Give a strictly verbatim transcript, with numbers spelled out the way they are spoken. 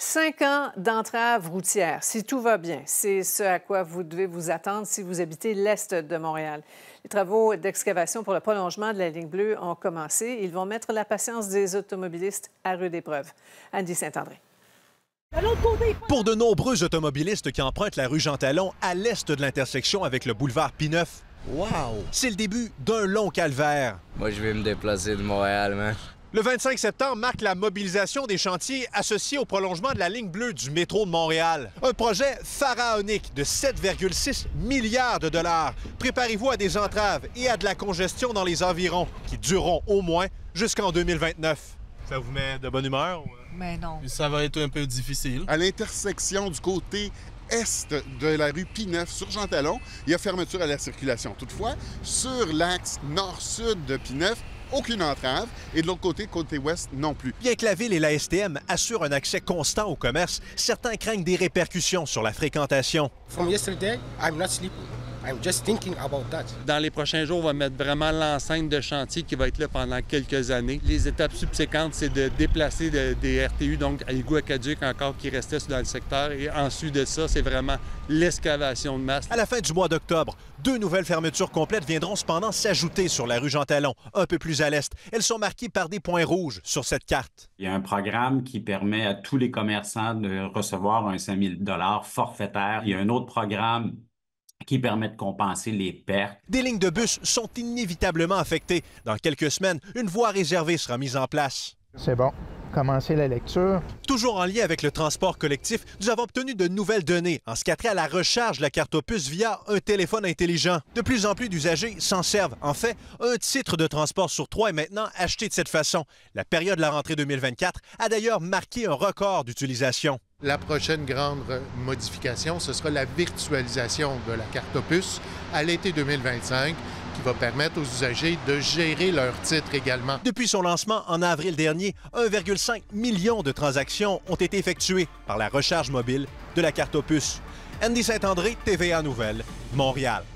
Cinq ans d'entrave routière, si tout va bien. C'est ce à quoi vous devez vous attendre si vous habitez l'est de Montréal. Les travaux d'excavation pour le prolongement de la ligne bleue ont commencé. Ils vont mettre la patience des automobilistes à rude épreuve. Andy Saint-André. Pour de nombreux automobilistes qui empruntent la rue Jean-Talon à l'est de l'intersection avec le boulevard Pineuf, wow. C'est le début d'un long calvaire. Moi, je vais me déplacer de Montréal, man. Le vingt-cinq septembre marque la mobilisation des chantiers associés au prolongement de la ligne bleue du métro de Montréal. Un projet pharaonique de sept virgule six milliards de dollars. Préparez-vous à des entraves et à de la congestion dans les environs qui dureront au moins jusqu'en deux mille vingt-neuf. Ça vous met de bonne humeur? Ou... Mais non. Ça va être un peu difficile. À l'intersection du côté est de la rue Pineuf sur Jean-Talon, il y a fermeture à la circulation. Toutefois, sur l'axe nord-sud de Pineuf, aucune entrave, et de l'autre côté, côté ouest, non plus. Bien que la Ville et la S T M assurent un accès constant au commerce, certains craignent des répercussions sur la fréquentation. From yesterday, I'm not sleeping. I'm just thinking about that. Dans les prochains jours, on va mettre vraiment l'enceinte de chantier qui va être là pendant quelques années. Les étapes subséquentes, c'est de déplacer de, des R T U, donc Aligu Akaduik encore, qui restait dans le secteur. Et ensuite de ça, c'est vraiment l'excavation de masse. À la fin du mois d'octobre, deux nouvelles fermetures complètes viendront cependant s'ajouter sur la rue Jean-Talon, un peu plus à l'est. Elles sont marquées par des points rouges sur cette carte. Il y a un programme qui permet à tous les commerçants de recevoir un cinq mille dollars forfaitaire. Il y a un autre programme qui permet de compenser les pertes. Des lignes de bus sont inévitablement affectées. Dans quelques semaines, une voie réservée sera mise en place. C'est bon. Commencer la lecture. Toujours en lien avec le transport collectif, nous avons obtenu de nouvelles données en ce qui a trait à la recharge de la carte Opus via un téléphone intelligent. De plus en plus d'usagers s'en servent. En fait, un titre de transport sur trois est maintenant acheté de cette façon. La période de la rentrée deux mille vingt-quatre a d'ailleurs marqué un record d'utilisation. La prochaine grande modification, ce sera la virtualisation de la carte Opus à l'été deux mille vingt-cinq. Qui va permettre aux usagers de gérer leurs titres également. Depuis son lancement en avril dernier, un virgule cinq million de transactions ont été effectuées par la recharge mobile de la carte Opus. Andy Saint-André, T V A Nouvelles, Montréal.